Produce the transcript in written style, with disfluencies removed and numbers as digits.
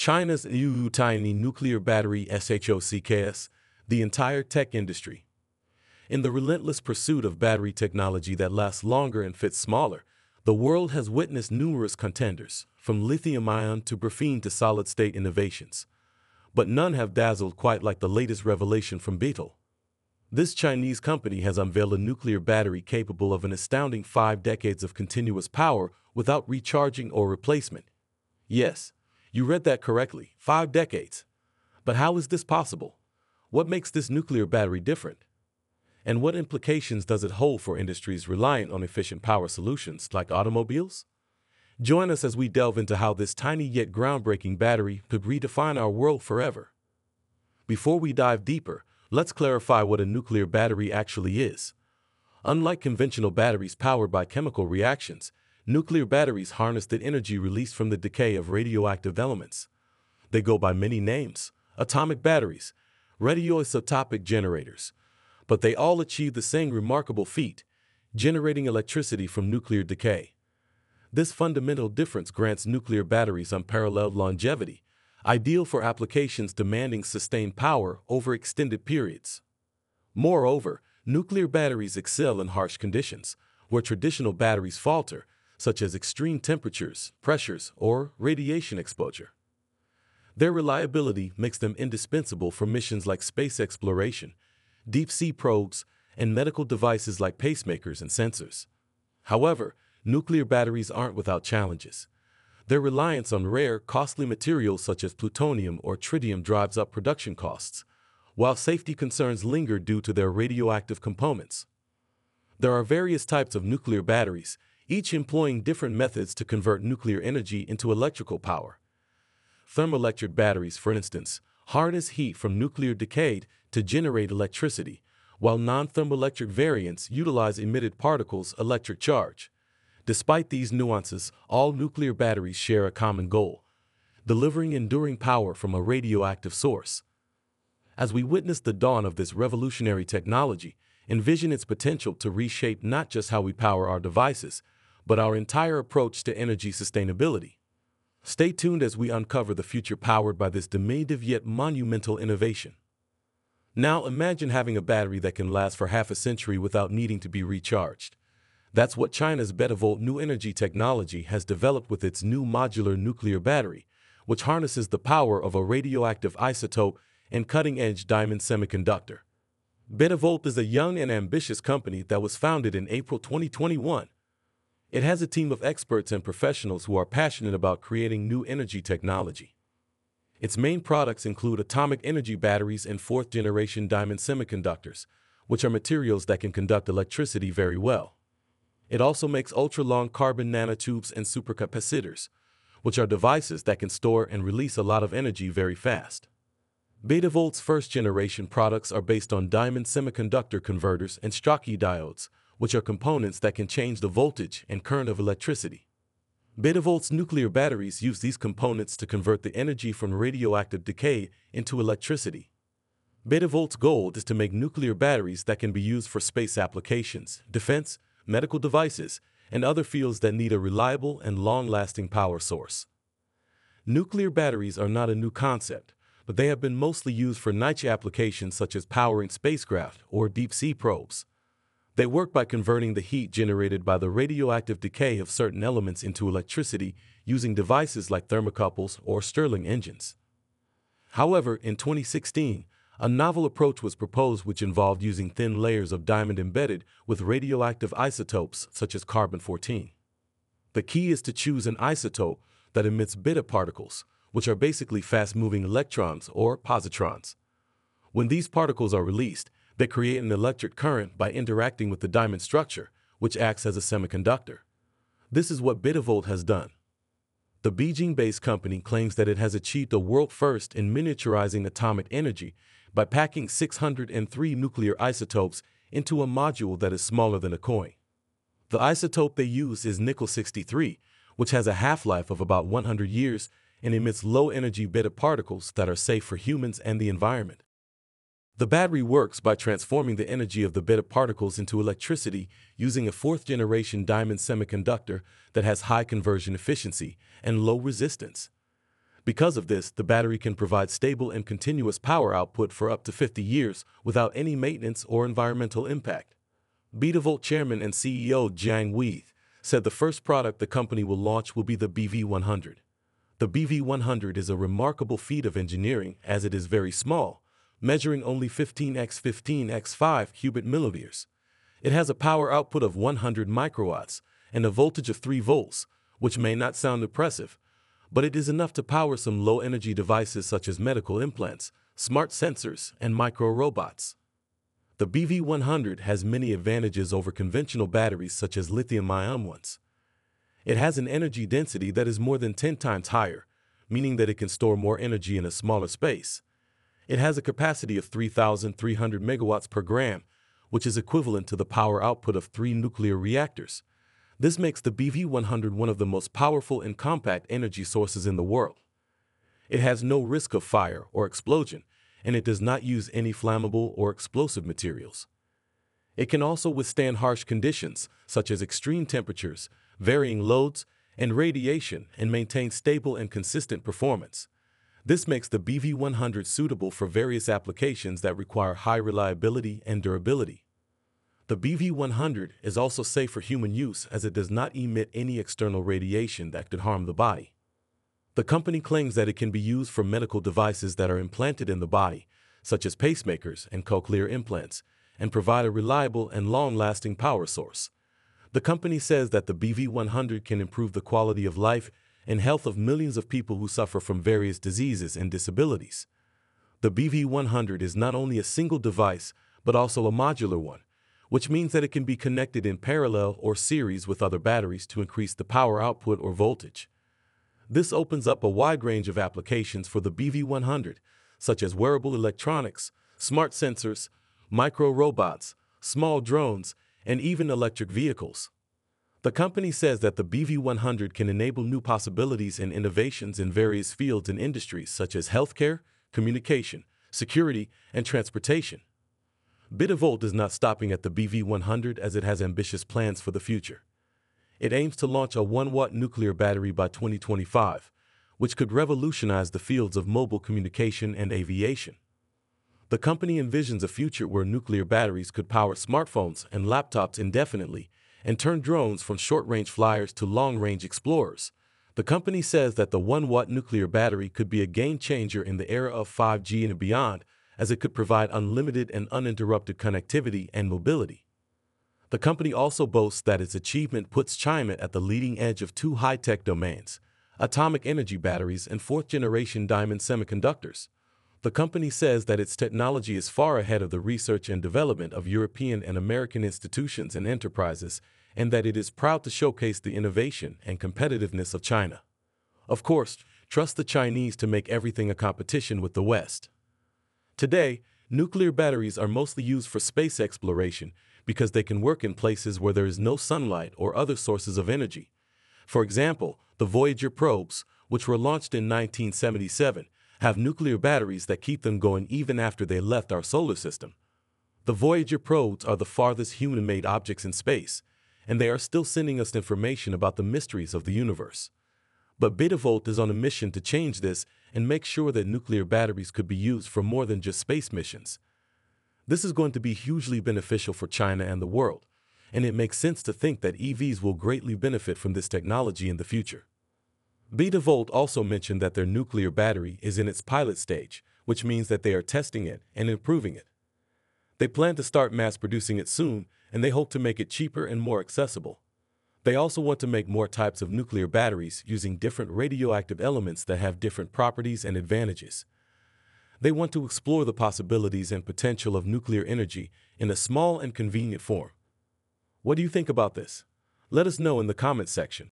China's new tiny nuclear battery SHOCKS, the entire tech industry. In the relentless pursuit of battery technology that lasts longer and fits smaller, the world has witnessed numerous contenders, from lithium-ion to graphene to solid-state innovations. But none have dazzled quite like the latest revelation from Betavolt. This Chinese company has unveiled a nuclear battery capable of an astounding 5 decades of continuous power without recharging or replacement. Yes. You read that correctly, 5 decades. But how is this possible? What makes this nuclear battery different? And what implications does it hold for industries reliant on efficient power solutions like automobiles? Join us as we delve into how this tiny yet groundbreaking battery could redefine our world forever. Before we dive deeper, let's clarify what a nuclear battery actually is. Unlike conventional batteries powered by chemical reactions, nuclear batteries harness the energy released from the decay of radioactive elements. They go by many names: atomic batteries, radioisotopic generators. But they all achieve the same remarkable feat, generating electricity from nuclear decay. This fundamental difference grants nuclear batteries unparalleled longevity, ideal for applications demanding sustained power over extended periods. Moreover, nuclear batteries excel in harsh conditions, where traditional batteries falter, such as extreme temperatures, pressures, or radiation exposure. Their reliability makes them indispensable for missions like space exploration, deep-sea probes, and medical devices like pacemakers and sensors. However, nuclear batteries aren't without challenges. Their reliance on rare, costly materials such as plutonium or tritium drives up production costs, while safety concerns linger due to their radioactive components. There are various types of nuclear batteries, each employing different methods to convert nuclear energy into electrical power. Thermoelectric batteries, for instance, harness heat from nuclear decay to generate electricity, while non-thermoelectric variants utilize emitted particles' electric charge. Despite these nuances, all nuclear batteries share a common goal: delivering enduring power from a radioactive source. As we witness the dawn of this revolutionary technology, envision its potential to reshape not just how we power our devices, but our entire approach to energy sustainability. Stay tuned as we uncover the future powered by this diminutive yet monumental innovation. Now imagine having a battery that can last for half a century without needing to be recharged. That's what China's Betavolt New Energy Technology has developed with its new modular nuclear battery, which harnesses the power of a radioactive isotope and cutting-edge diamond semiconductor. Betavolt is a young and ambitious company that was founded in April 2021. It has a team of experts and professionals who are passionate about creating new energy technology. Its main products include atomic energy batteries and fourth-generation diamond semiconductors, which are materials that can conduct electricity very well. It also makes ultra-long carbon nanotubes and supercapacitors, which are devices that can store and release a lot of energy very fast. Betavolt's first-generation products are based on diamond semiconductor converters and Schottky diodes, which are components that can change the voltage and current of electricity. Betavolt's nuclear batteries use these components to convert the energy from radioactive decay into electricity. Betavolt's goal is to make nuclear batteries that can be used for space applications, defense, medical devices, and other fields that need a reliable and long-lasting power source. Nuclear batteries are not a new concept, but they have been mostly used for niche applications such as powering spacecraft or deep-sea probes. They work by converting the heat generated by the radioactive decay of certain elements into electricity using devices like thermocouples or Stirling engines. However, in 2016, a novel approach was proposed which involved using thin layers of diamond embedded with radioactive isotopes such as carbon-14. The key is to choose an isotope that emits beta particles, which are basically fast-moving electrons or positrons. When these particles are released, they create an electric current by interacting with the diamond structure, which acts as a semiconductor. This is what Betavolt has done. The Beijing-based company claims that it has achieved a world first in miniaturizing atomic energy by packing 603 nuclear isotopes into a module that is smaller than a coin. The isotope they use is nickel 63, which has a half-life of about 100 years and emits low-energy beta particles that are safe for humans and the environment. The battery works by transforming the energy of the beta particles into electricity using a fourth-generation diamond semiconductor that has high conversion efficiency and low resistance. Because of this, the battery can provide stable and continuous power output for up to 50 years without any maintenance or environmental impact. Betavolt Chairman and CEO Jiang Weith said the first product the company will launch will be the BV100. The BV100 is a remarkable feat of engineering as it is very small, measuring only 15x 5 cubic millimeters. It has a power output of 100 microwatts and a voltage of 3 volts, which may not sound impressive, but it is enough to power some low-energy devices such as medical implants, smart sensors, and micro-robots. The BV100 has many advantages over conventional batteries such as lithium-ion ones. It has an energy density that is more than 10 times higher, meaning that it can store more energy in a smaller space. It has a capacity of 3,300 megawatts per gram, which is equivalent to the power output of 3 nuclear reactors. This makes the BV100 one of the most powerful and compact energy sources in the world. It has no risk of fire or explosion, and it does not use any flammable or explosive materials. It can also withstand harsh conditions, such as extreme temperatures, varying loads, and radiation, and maintain stable and consistent performance. This makes the BV100 suitable for various applications that require high reliability and durability. The BV100 is also safe for human use as it does not emit any external radiation that could harm the body. The company claims that it can be used for medical devices that are implanted in the body, such as pacemakers and cochlear implants, and provide a reliable and long-lasting power source. The company says that the BV100 can improve the quality of life and health of millions of people who suffer from various diseases and disabilities. The BV100 is not only a single device, but also a modular one, which means that it can be connected in parallel or series with other batteries to increase the power output or voltage. This opens up a wide range of applications for the BV100, such as wearable electronics, smart sensors, micro-robots, small drones, and even electric vehicles. The company says that the BV100 can enable new possibilities and innovations in various fields and industries such as healthcare, communication, security, and transportation. Betavolt is not stopping at the BV100 as it has ambitious plans for the future. It aims to launch a 1-watt nuclear battery by 2025, which could revolutionize the fields of mobile communication and aviation. The company envisions a future where nuclear batteries could power smartphones and laptops indefinitely and turn drones from short-range flyers to long-range explorers. The company says that the 1-watt nuclear battery could be a game-changer in the era of 5G and beyond, as it could provide unlimited and uninterrupted connectivity and mobility. The company also boasts that its achievement puts China at the leading edge of 2 high-tech domains, atomic energy batteries and 4th-generation diamond semiconductors. The company says that its technology is far ahead of the research and development of European and American institutions and enterprises, and that it is proud to showcase the innovation and competitiveness of China. Of course, trust the Chinese to make everything a competition with the West. Today, nuclear batteries are mostly used for space exploration because they can work in places where there is no sunlight or other sources of energy. For example, the Voyager probes, which were launched in 1977, have nuclear batteries that keep them going even after they left our solar system. The Voyager probes are the farthest human-made objects in space, and they are still sending us information about the mysteries of the universe. But Betavolt is on a mission to change this and make sure that nuclear batteries could be used for more than just space missions. This is going to be hugely beneficial for China and the world, and it makes sense to think that EVs will greatly benefit from this technology in the future. Betavolt also mentioned that their nuclear battery is in its pilot stage, which means that they are testing it and improving it. They plan to start mass producing it soon, and they hope to make it cheaper and more accessible. They also want to make more types of nuclear batteries using different radioactive elements that have different properties and advantages. They want to explore the possibilities and potential of nuclear energy in a small and convenient form. What do you think about this? Let us know in the comment section.